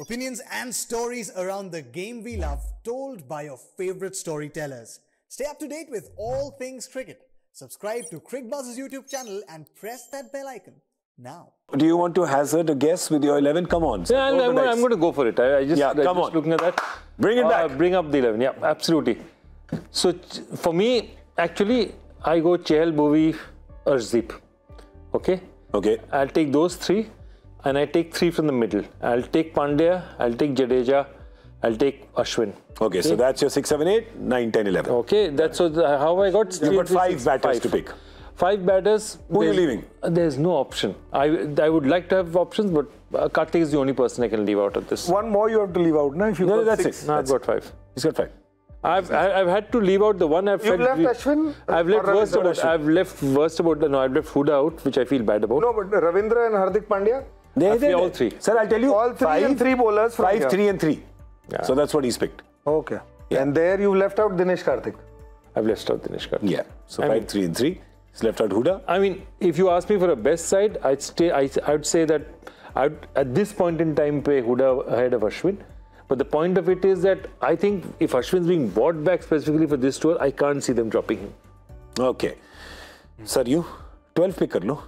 Opinions and stories around the game we love, told by your favorite storytellers. Stay up to date with all things cricket. Subscribe to CricBuzz's YouTube channel and press that bell icon now. Do you want to hazard a guess with your 11? Come on. So yeah, I'm going to go for it. I just looking at that. Bring it back. Bring up the 11. Yeah, absolutely. So for me, actually, I go Chahal, Bhuvi, Arshdeep. Okay? Okay. I'll take those three and I take three from the middle. I'll take Pandya, I'll take Jadeja, I'll take Ashwin. Okay, so that's your 6, 7, 8, 9, 10, 11. Okay, that's how I got... You've got five batters to pick. Five batters. Who are you leaving? There's no option. I would like to have options, but Karthik is the only person I can leave out of this. One more you have to leave out, no? If you've got six. No, I've got five. He's got five. I've had to leave out the one I've left Ashwin. I've left Huda out, which I feel bad about. No, but Ravindra and Hardik Pandya? They all three. Sir, I'll tell you. All three and three bowlers. Five, three and three. Yeah. So that's what he's picked. Okay. Yeah. And there you left out Dinesh Karthik. I've left out Dinesh Karthik. Yeah. So I 5, 3 and 3. He's left out Huda. I mean, if you ask me for a best side, I'd say that I'd at this point in time play Huda ahead of Ashwin. But the point of it is that I think if Ashwin's being bought back specifically for this tour, I can't see them dropping him. Okay. Sir, you 12 pick kar lo.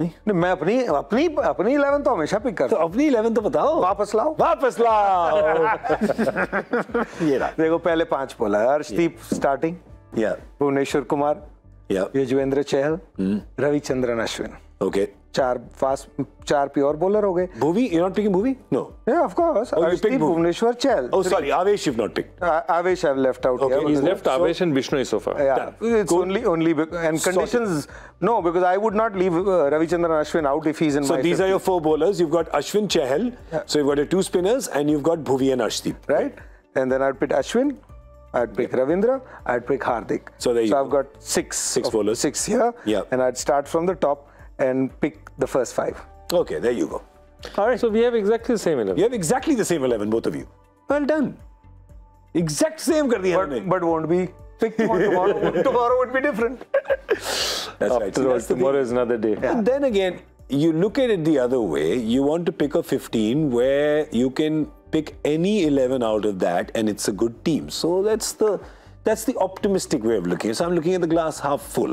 नहीं मैं अपनी 11 तो हमेशा pick करता हूं अपनी 11 तो बताओ वापस लाओ ये रहा देखो पहले 5 बोला अर्शदीप स्टार्टिंग या भुवनेश्वर कुमार या यजुवेंद्र चहल रविचंद्रन अश्विन ओके चार प्योर बॉलर हो गए Bhuvi you not taking Bhuvi no yeah of course Arshdeep Bhuvneshwar Chahal oh sorry Avesh you have not picked Avesh I have left out okay he has left Avesh and Vishnu so far it's only and conditions no because I would not leave Ravichandran Ashwin out if he is in my so these are your four bowlers you have got Ashwin Chahal so you have got a two spinners and you have got Bhuvi and Arshdeep right and then I pick Ashwin I'd pick Ravindra, I'd pick Hardik. So there you go. I've got six bowlers. Six here. Yeah. And I'd start from the top and pick the first five. Okay, there you go. All right. So we have exactly the same 11. You have exactly the same 11, both of you. Well done. Exact same kar diya humne. But won't be picked tomorrow. Tomorrow would be different. That's right. So tomorrow is another day. Yeah. And then again, you look at it the other way. You want to pick a 15 where you can pick any 11 out of that and it's a good team. So that's the optimistic way of looking. So I'm looking at the glass half full.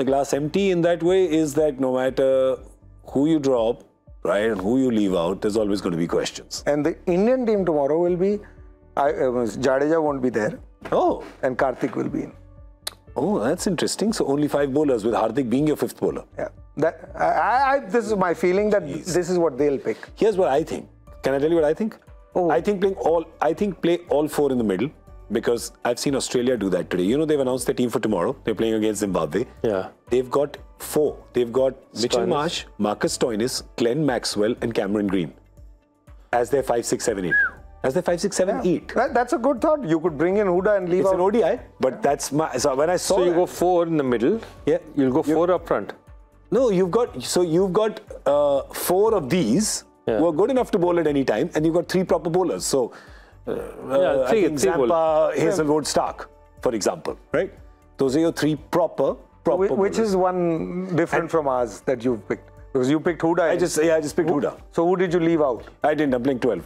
The glass empty in that way is that no matter who you drop, right, and who you leave out, there's always going to be questions. And the Indian team tomorrow will be, Jadeja won't be there. Oh. And Karthik will be in. Oh, that's interesting. So only 5 bowlers with Hardik being your 5th bowler. Yeah. This is my feeling that this is what they'll pick. Here's what I think. Can I tell you what I think? Oh. I think play all 4 in the middle because I've seen Australia do that today. You know, they've announced their team for tomorrow. They're playing against Zimbabwe. Yeah. They've got 4. They've got Mitchell Marsh, Marcus Stoinis, Glenn Maxwell and Cameron Green as their 5, 6, 7, 8. As their 5, 6, 7, 8. That's a good thought. You could bring in Huda and leave out. It's an ODI, but that's my... So when I saw... So you go 4 in the middle. Yeah. You'll go 4 up front. No, you've got... So you've got 4 of these... Yeah. Who are good enough to bowl at any time, and you've got 3 proper bowlers. So, I think Zampa, Hazelwood, Stark, for example, right? Those are your 3 proper bowlers. Which is one different from ours that you've picked. Because you picked Huda. I just picked Huda. So who did you leave out? I didn't. I'm playing 12.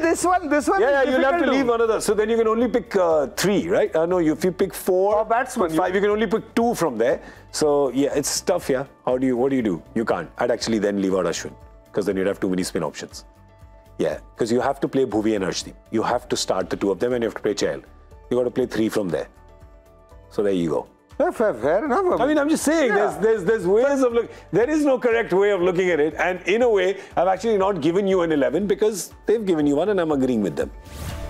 This one. Yeah, you'll have to leave one of those. So then you can only pick 3, right? No, if you pick 4 or batsmen, 5, you can only pick 2 from there. So yeah, it's tough. Yeah. What do you do? You can't. I'd actually then leave out Ashwin because then you'd have too many spin options. Yeah, because you have to play Bhuvi and Arshdeep. You have to start the 2 of them, and you have to play Chahal. You got to play 3 from there. So there you go. Yeah, fair enough. I mean, I'm just saying, there's ways of looking. There is no correct way of looking at it. And in a way, I've actually not given you an 11 because they've given you one and I'm agreeing with them.